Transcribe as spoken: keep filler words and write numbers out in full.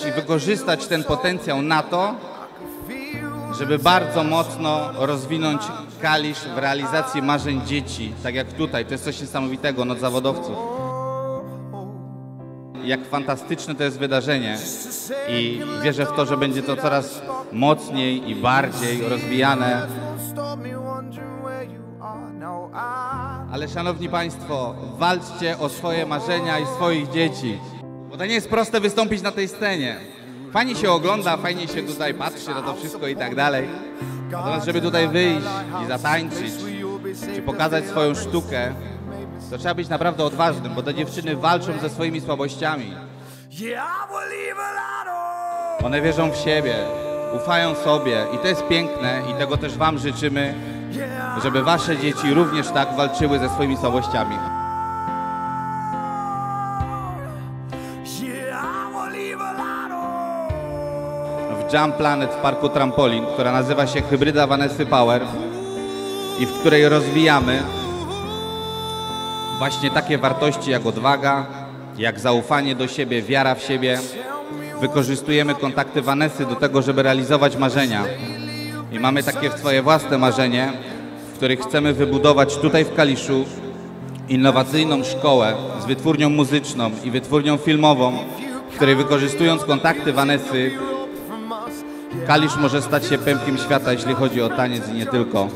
Czyli wykorzystać ten potencjał na to, żeby bardzo mocno rozwinąć Kalisz w realizacji marzeń dzieci, tak jak tutaj. To jest coś niesamowitego, Noc Zawodowców. Jak fantastyczne to jest wydarzenie i wierzę w to, że będzie to coraz mocniej i bardziej rozwijane. Ale szanowni Państwo, walczcie o swoje marzenia i swoich dzieci, bo to nie jest proste wystąpić na tej scenie. Fajnie się ogląda, fajnie się tutaj patrzy na to wszystko i tak dalej. Natomiast żeby tutaj wyjść i zatańczyć, czy pokazać swoją sztukę, to trzeba być naprawdę odważnym, bo te dziewczyny walczą ze swoimi słabościami. One wierzą w siebie, ufają sobie i to jest piękne i tego też Wam życzymy, żeby Wasze dzieci również tak walczyły ze swoimi słabościami. W Jump Planet w parku trampolin, która nazywa się Hybryda Vanessy Power i w której rozwijamy właśnie takie wartości jak odwaga, jak zaufanie do siebie, wiara w siebie. Wykorzystujemy kontakty Vanessy do tego, żeby realizować marzenia. I mamy takie swoje własne marzenie, w których chcemy wybudować tutaj w Kaliszu innowacyjną szkołę z wytwórnią muzyczną i wytwórnią filmową, w której wykorzystując kontakty Vanessy, Kalisz może stać się pępkiem świata, jeśli chodzi o taniec i nie tylko.